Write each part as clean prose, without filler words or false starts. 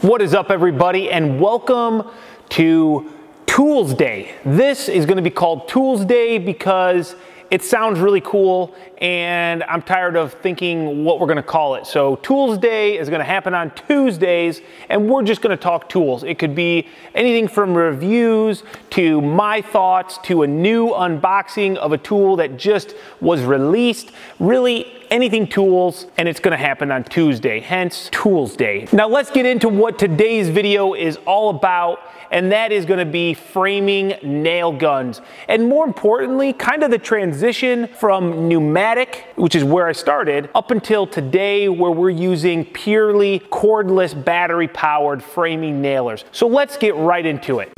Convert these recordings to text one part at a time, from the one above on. What is up, everybody, and welcome to Toolsday. This is going to be called Toolsday because it sounds really cool and I'm tired of thinking what we're going to call it. So Toolsday is going to happen on Tuesdays and we're just going to talk tools. It could be anything from reviews to my thoughts to a new unboxing of a tool that just was released. Really anything tools, and it's going to happen on Tuesday, hence Toolsday. Now let's get into what today's video is all about, and that is going to be framing nail guns, and more importantly kind of the transition from pneumatic, which is where I started, up until today where we're using purely cordless battery powered framing nailers. So let's get right into it.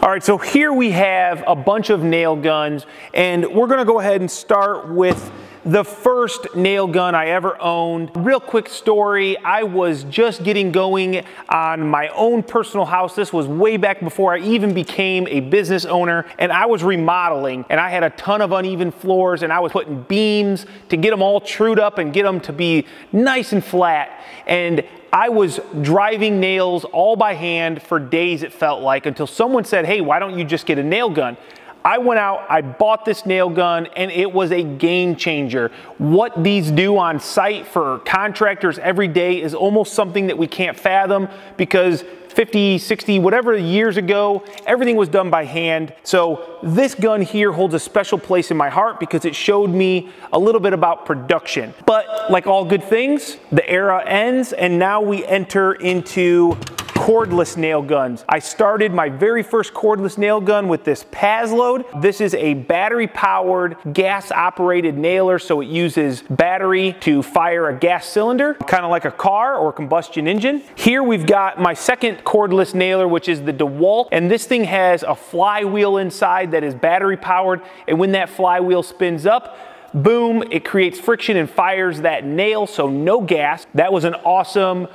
All right, so here we have a bunch of nail guns, and we're gonna go ahead and start with the first nail gun I ever owned. Real quick story, I was just getting going on my own personal house. This was way back before I even became a business owner, and I was remodeling, and I had a ton of uneven floors, and I was putting beams to get them all trued up and get them to be nice and flat, and I was driving nails all by hand for days, it felt like, until someone said, hey, why don't you just get a nail gun? I went out, I bought this nail gun, and it was a game changer. What these do on site for contractors every day is almost something that we can't fathom, because 50, 60, whatever years ago, everything was done by hand. So this gun here holds a special place in my heart because it showed me a little bit about production. But like all good things, the era ends, and now we enter into cordless nail guns. I started my very first cordless nail gun with this Paslode. This is a battery powered, gas operated nailer, so it uses battery to fire a gas cylinder, kind of like a car or a combustion engine. Here we've got my second cordless nailer, which is the DeWalt, and this thing has a flywheel inside that is battery powered, and when that flywheel spins up, boom, it creates friction and fires that nail, so no gas. That was an awesome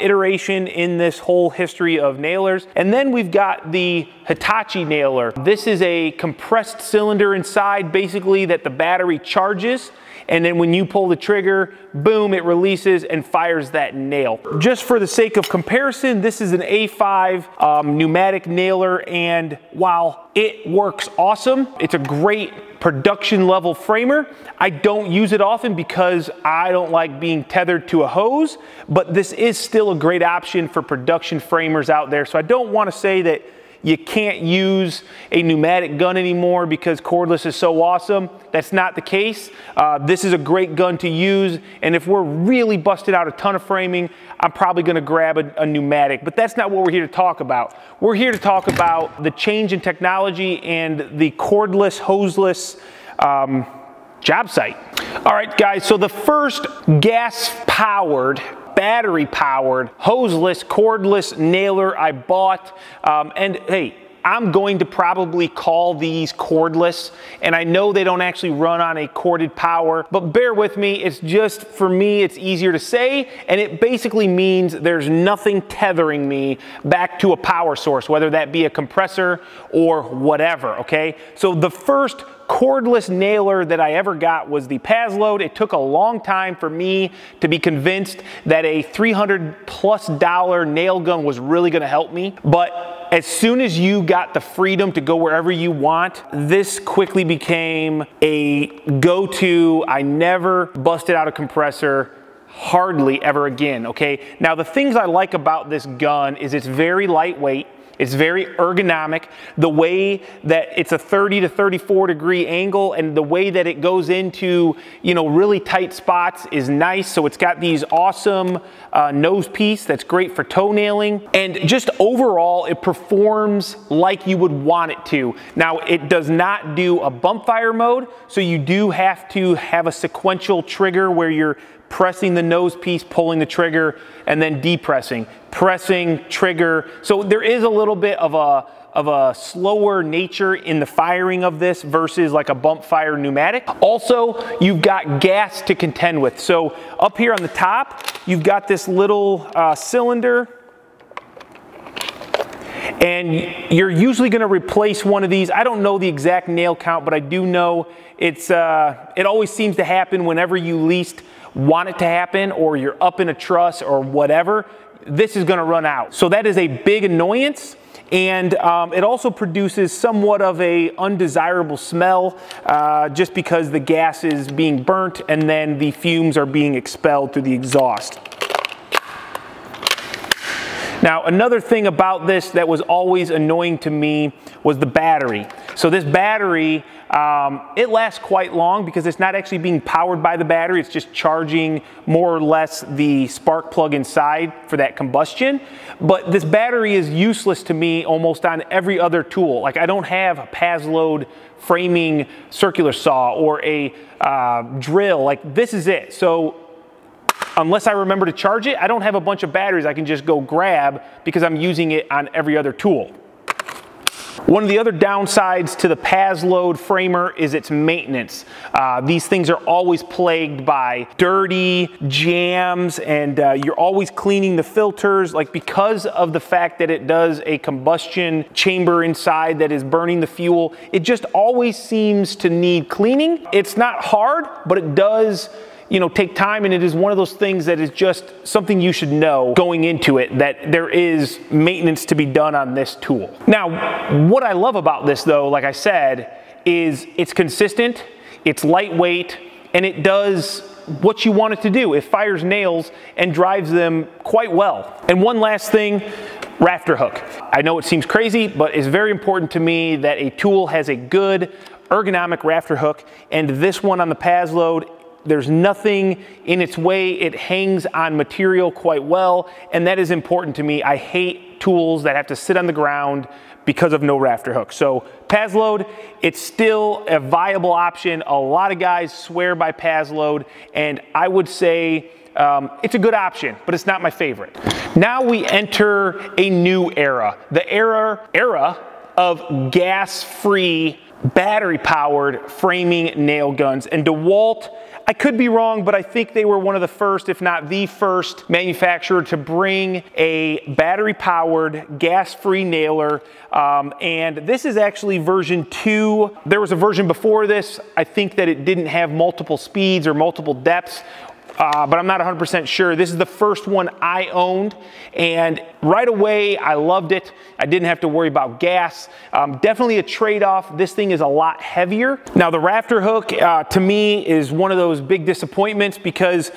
iteration in this whole history of nailers. And then we've got the Hitachi nailer. This is a compressed cylinder inside, basically, that the battery charges, and then when you pull the trigger, boom, it releases and fires that nail. Just for the sake of comparison, this is an A5 pneumatic nailer, and while it works awesome, it's a great production level framer. I don't use it often because I don't like being tethered to a hose, but this is still a great option for production framers out there. So I don't want to say that you can't use a pneumatic gun anymore because cordless is so awesome. That's not the case. This is a great gun to use, and if we're really busted out a ton of framing, I'm probably gonna grab a pneumatic, but that's not what we're here to talk about. We're here to talk about the change in technology and the cordless, hoseless job site. All right, guys, so the first gas-powered, battery-powered, hoseless, cordless nailer I bought, and hey, I'm going to probably call these cordless, and I know they don't actually run on a corded power, but bear with me, it's just, for me, it's easier to say, and it basically means there's nothing tethering me back to a power source, whether that be a compressor or whatever, okay? So the first cordless nailer that I ever got was the Paslode. It took a long time for me to be convinced that a $300+ nail gun was really gonna help me, but as soon as you got the freedom to go wherever you want, this quickly became a go-to. I never busted out a compressor, hardly ever again, okay? Now the things I like about this gun is it's very lightweight, it's very ergonomic, the way that it's a 30 to 34 degree angle, and the way that it goes into, you know, really tight spots is nice. So it's got these awesome nose piece that's great for toenailing, and just overall it performs like you would want it to. Now it does not do a bump fire mode, so you do have to have a sequential trigger where you're pressing the nose piece, pulling the trigger, and then depressing, pressing, trigger. So there is a little bit of a slower nature in the firing of this versus like a bump fire pneumatic. Also, you've got gas to contend with. So up here on the top, you've got this little cylinder, and you're usually gonna replace one of these. I don't know the exact nail count, but I do know it's, it always seems to happen whenever you least want it to happen, or you're up in a truss or whatever, this is gonna run out. So that is a big annoyance. And it also produces somewhat of a undesirable smell just because the gas is being burnt and then the fumes are being expelled through the exhaust. Now, another thing about this that was always annoying to me was the battery. So this battery, it lasts quite long because it's not actually being powered by the battery. It's just charging more or less the spark plug inside for that combustion. But this battery is useless to me almost on every other tool. Like, I don't have a Paslode framing circular saw or a drill. Like, this is it. So unless I remember to charge it, I don't have a bunch of batteries I can just go grab because I'm using it on every other tool. One of the other downsides to the Paslode framer is its maintenance. These things are always plagued by dirty jams, and you're always cleaning the filters. Like, because of the fact that it does a combustion chamber inside that is burning the fuel, it just always seems to need cleaning. It's not hard, but it does, you know, take time, and it is one of those things that is just something you should know going into it, that there is maintenance to be done on this tool. Now, what I love about this though, like I said, is it's consistent, it's lightweight, and it does what you want it to do. It fires nails and drives them quite well. And one last thing, rafter hook. I know it seems crazy, but it's very important to me that a tool has a good ergonomic rafter hook, and this one on the Paslode, there's nothing in its way. It hangs on material quite well, and that is important to me. I hate tools that have to sit on the ground because of no rafter hook. So Paslode, it's still a viable option. A lot of guys swear by Paslode, and I would say it's a good option, but it's not my favorite. Now we enter a new era, the era of gas-free, battery-powered framing nail guns. And DeWalt, I could be wrong, but I think they were one of the first, if not the first, manufacturer to bring a battery-powered, gas-free nailer. And this is actually version 2. There was a version before this. I think that it didn't have multiple speeds or multiple depths, but I'm not 100% sure. This is the first one I owned, and right away I loved it. I didn't have to worry about gas. Definitely a trade-off. This thing is a lot heavier. Now, the rafter hook to me is one of those big disappointments because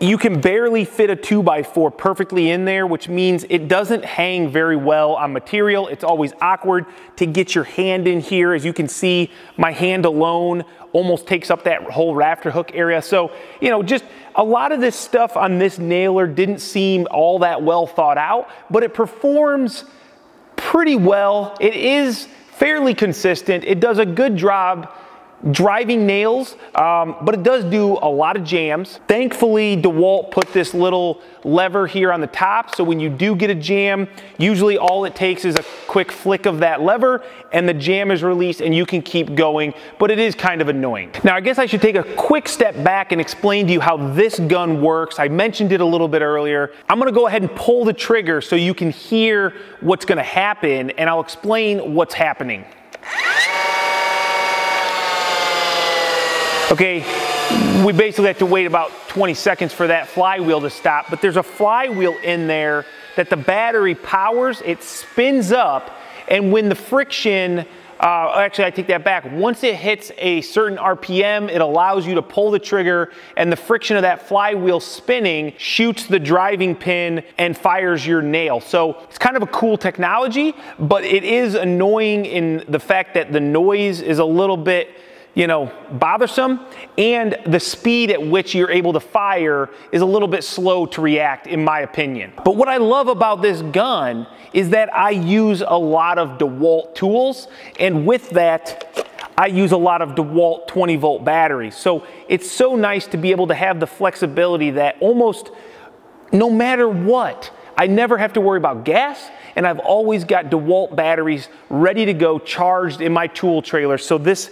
you can barely fit a 2x4 perfectly in there, which means it doesn't hang very well on material. It's always awkward to get your hand in here. As you can see, my hand alone almost takes up that whole rafter hook area. So, you know, just a lot of this stuff on this nailer didn't seem all that well thought out, but it performs pretty well. It is fairly consistent. It does a good job driving nails, but it does do a lot of jams. Thankfully, DeWalt put this little lever here on the top, so when you do get a jam, usually all it takes is a quick flick of that lever and the jam is released and you can keep going, but it is kind of annoying. Now, I guess I should take a quick step back and explain to you how this gun works. I mentioned it a little bit earlier. I'm gonna go ahead and pull the trigger so you can hear what's gonna happen, and I'll explain what's happening. Okay, we basically have to wait about 20 seconds for that flywheel to stop, but there's a flywheel in there that the battery powers. It spins up, and when the friction, actually I take that back, once it hits a certain RPM, it allows you to pull the trigger, and the friction of that flywheel spinning shoots the driving pin and fires your nail. So it's kind of a cool technology, but it is annoying in the fact that the noise is a little bit, you know, bothersome, and the speed at which you're able to fire is a little bit slow to react, in my opinion. But what I love about this gun is that I use a lot of DeWalt tools, and with that, I use a lot of DeWalt 20 volt batteries. So it's so nice to be able to have the flexibility that almost no matter what, I never have to worry about gas, and I've always got DeWalt batteries ready to go, charged in my tool trailer. So this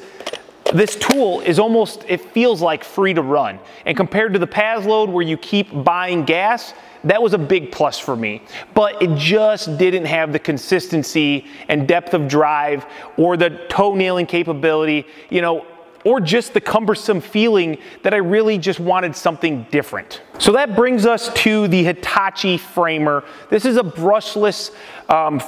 tool is almost, it feels like free to run. And compared to the Paslode where you keep buying gas, that was a big plus for me. But it just didn't have the consistency and depth of drive or the toe nailing capability, you know, or just the cumbersome feeling that I really just wanted something different. So that brings us to the Hitachi framer. This is a brushless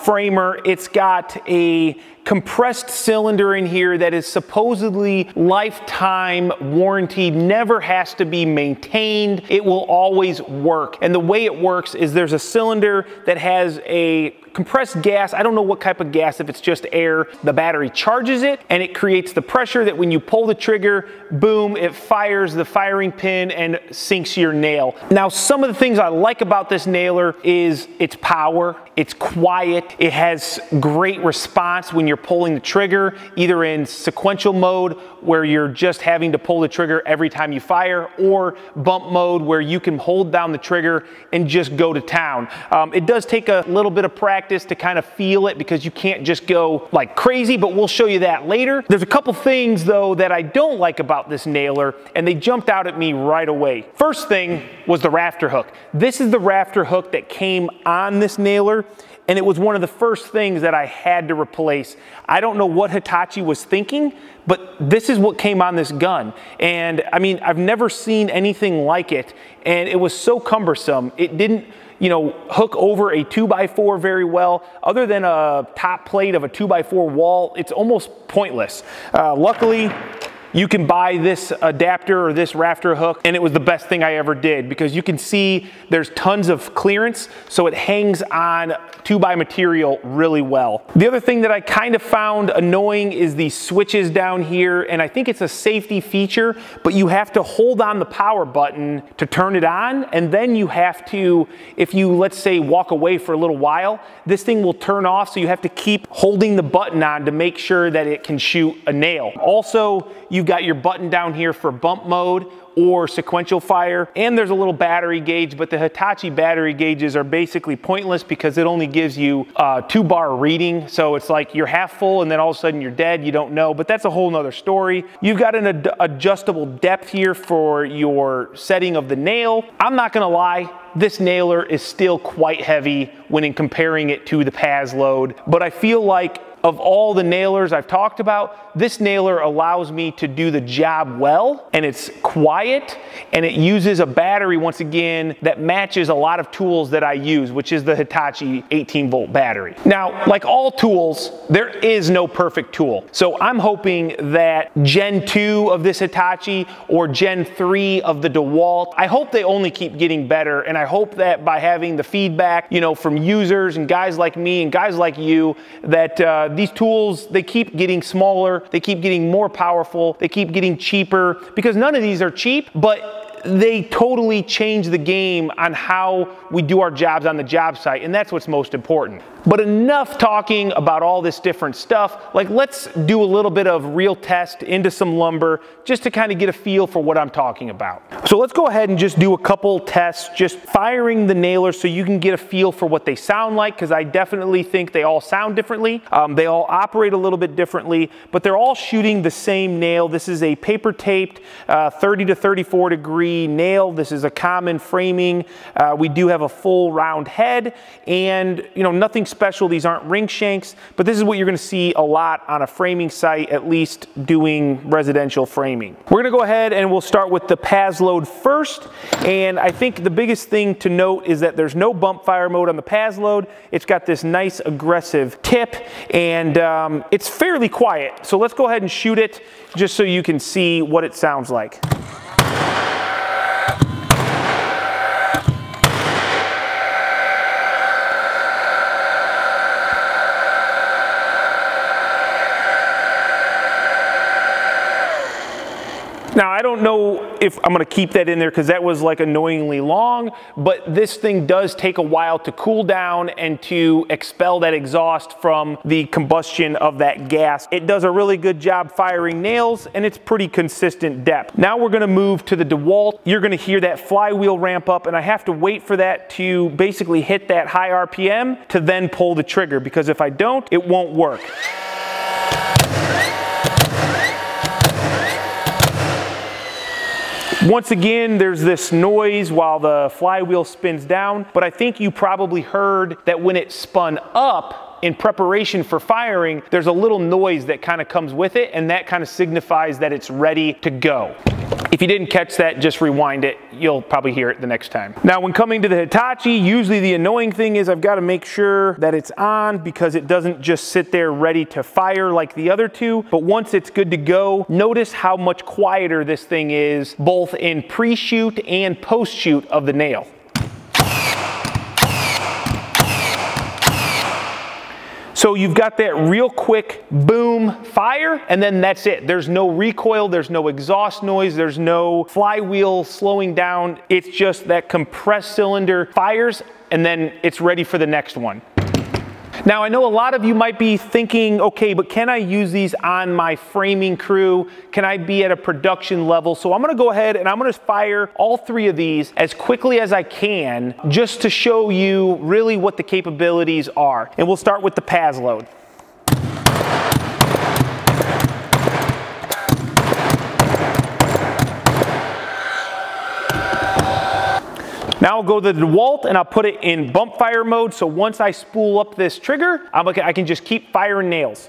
framer. It's got a compressed cylinder in here that is supposedly lifetime warranty, never has to be maintained. It will always work. And the way it works is there's a cylinder that has a compressed gas. I don't know what type of gas, if it's just air. The battery charges it and it creates the pressure that when you pull the trigger, boom, it fires the firing pin and sinks your nail. Now, some of the things I like about this nailer is its power, it's quiet, it has great response when you're pulling the trigger, either in sequential mode where you're just having to pull the trigger every time you fire, or bump mode where you can hold down the trigger and just go to town. It does take a little bit of practice to kind of feel it because you can't just go like crazy, but we'll show you that later. There's a couple things though that I don't like about this nailer, and they jumped out at me right away. First thing was the rafter hook. This is the rafter hook that came on this nailer, and it was one of the first things that I had to replace. I don't know what Hitachi was thinking, but this is what came on this gun. And I mean, I've never seen anything like it. And it was so cumbersome. It didn't, you know, hook over a 2x4 very well. Other than a top plate of a 2x4 wall, it's almost pointless. Luckily, you can buy this adapter or this rafter hook, and it was the best thing I ever did because you can see there's tons of clearance, so it hangs on 2x material really well. The other thing that I kind of found annoying is these switches down here, and I think it's a safety feature, but you have to hold on the power button to turn it on, and then you have to, if you, let's say, walk away for a little while, this thing will turn off, so you have to keep holding the button on to make sure that it can shoot a nail. Also, you've got your button down here for bump mode or sequential fire, and there's a little battery gauge, but the Hitachi battery gauges are basically pointless because it only gives you a 2-bar reading, so it's like you're half full and then all of a sudden you're dead, you don't know, but that's a whole nother story. You've got an adjustable depth here for your setting of the nail. I'm not gonna lie, this nailer is still quite heavy when in comparing it to the Paslode, but I feel like of all the nailers I've talked about, this nailer allows me to do the job well, and it's quiet, and it uses a battery, once again, that matches a lot of tools that I use, which is the Hitachi 18 volt battery. Now, like all tools, there is no perfect tool. So I'm hoping that Gen 2 of this Hitachi or Gen 3 of the DeWalt, I hope they only keep getting better, and I hope that by having the feedback, you know, from users and guys like me and guys like you, that these tools, they keep getting smaller, they keep getting more powerful, they keep getting cheaper, because none of these are cheap, but they totally change the game on how we do our jobs on the job site, and that's what's most important. But enough talking about all this different stuff. Like, let's do a little bit of real test into some lumber just to kind of get a feel for what I'm talking about. So let's go ahead and just do a couple tests, just firing the nailer so you can get a feel for what they sound like, because I definitely think they all sound differently. They all operate a little bit differently, but they're all shooting the same nail. This is a paper taped 30 to 34 degree nail. This is a common framing. We do have a full round head, and you know, nothing special. These aren't ring shanks, but this is what you're going to see a lot on a framing site, at least doing residential framing. We're going to go ahead and we'll start with the Paslode first, and I think the biggest thing to note is that there's no bump fire mode on the Paslode. It's got this nice aggressive tip, and it's fairly quiet. So let's go ahead and shoot it just so you can see what it sounds like. Now, I don't know if I'm gonna keep that in there because that was like annoyingly long, but this thing does take a while to cool down and to expel that exhaust from the combustion of that gas. It does a really good job firing nails, and it's pretty consistent depth. Now we're gonna move to the DeWalt. You're gonna hear that flywheel ramp up, and I have to wait for that to basically hit that high RPM to then pull the trigger, because if I don't, it won't work. Once again, there's this noise while the flywheel spins down, but I think you probably heard that when it spun up, in preparation for firing, there's a little noise that kind of comes with it, and that kind of signifies that it's ready to go. If you didn't catch that, just rewind it. You'll probably hear it the next time. Now, when coming to the Hitachi, usually the annoying thing is I've got to make sure that it's on, because it doesn't just sit there ready to fire like the other two. But once it's good to go, notice how much quieter this thing is, both in pre-shoot and post-shoot of the nail. So you've got that real quick boom fire, and then that's it. There's no recoil, there's no exhaust noise, there's no flywheel slowing down. It's just that compressed cylinder fires, and then it's ready for the next one. Now, I know a lot of you might be thinking, okay, but can I use these on my framing crew? Can I be at a production level? So I'm gonna go ahead and I'm gonna fire all three of these as quickly as I can, just to show you really what the capabilities are. And we'll start with the Paslode. Now I'll go to the DeWalt and I'll put it in bump fire mode, so once I spool up this trigger, I can just keep firing nails.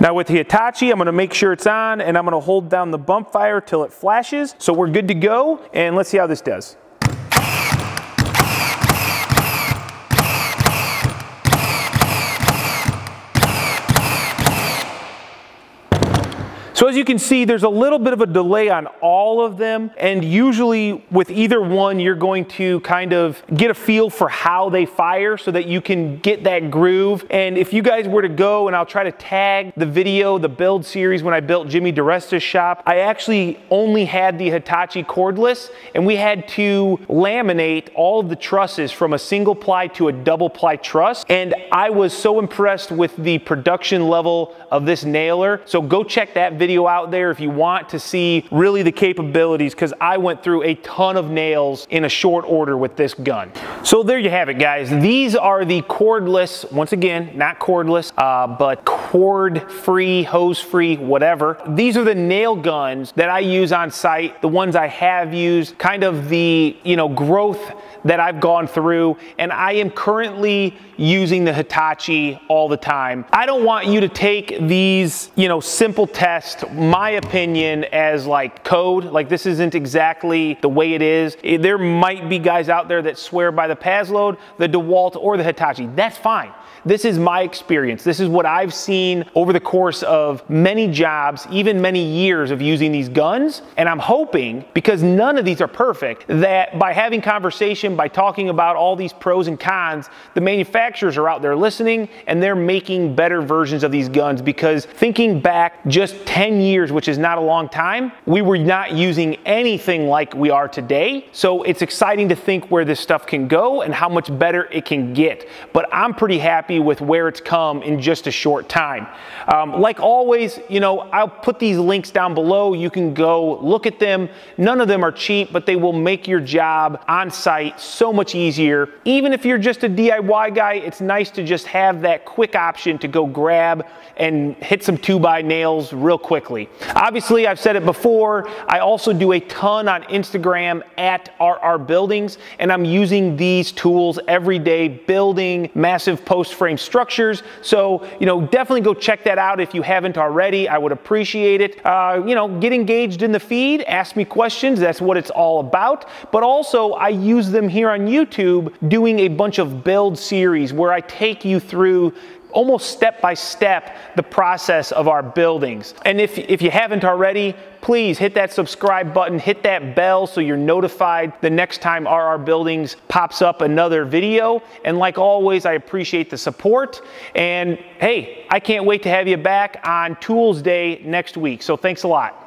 Now with the Hitachi, I'm gonna make sure it's on, and I'm gonna hold down the bump fire till it flashes, so we're good to go, and let's see how this does. So as you can see, there's a little bit of a delay on all of them, and usually with either one, you're going to kind of get a feel for how they fire so that you can get that groove. And if you guys were to go, and I'll try to tag the video, the build series when I built Jimmy DiResta's shop, I actually only had the Hitachi cordless, and we had to laminate all of the trusses from a single ply to a double ply truss. And I was so impressed with the production level of this nailer. So go check that video out there if you want to see really the capabilities, because I went through a ton of nails in a short order with this gun. So there you have it, guys. These are the cordless, once again, not cordless, but cord-free, hose-free, whatever. These are the nail guns that I use on site, the ones I have used, kind of the, you know, growth that I've gone through, and I am currently using the Hitachi all the time. I don't want you to take these, you know, simple tests, my opinion, as like code, like this isn't exactly the way it is. There might be guys out there that swear by the Paslode, the DeWalt, or the Hitachi. That's fine. This is my experience. This is what I've seen over the course of many jobs, even many years of using these guns, and I'm hoping, because none of these are perfect, that by having conversation, by talking about all these pros and cons, the manufacturers are out there listening, and they're making better versions of these guns, because thinking back just 10 years, which is not a long time, we were not using anything like we are today. So it's exciting to think where this stuff can go and how much better it can get. But I'm pretty happy with where it's come in just a short time. Like always, you know, I'll put these links down below. You can go look at them. None of them are cheap, but they will make your job on site so much easier. Even if you're just a DIY guy, it's nice to just have that quick option to go grab and hit some 2x nails real quickly. Obviously, I've said it before, I also do a ton on Instagram at RR Buildings, and I'm using these tools every day, building massive post frame structures. So, you know, definitely go check that out if you haven't already. I would appreciate it. You know, get engaged in the feed, ask me questions. That's what it's all about. But also, I use them here on YouTube doing a bunch of build series where I take you through almost step by step the process of our buildings. And if you haven't already, please hit that subscribe button, hit that bell so you're notified the next time RR Buildings pops up another video. And like always, I appreciate the support. And hey, I can't wait to have you back on Toolsday next week. So thanks a lot.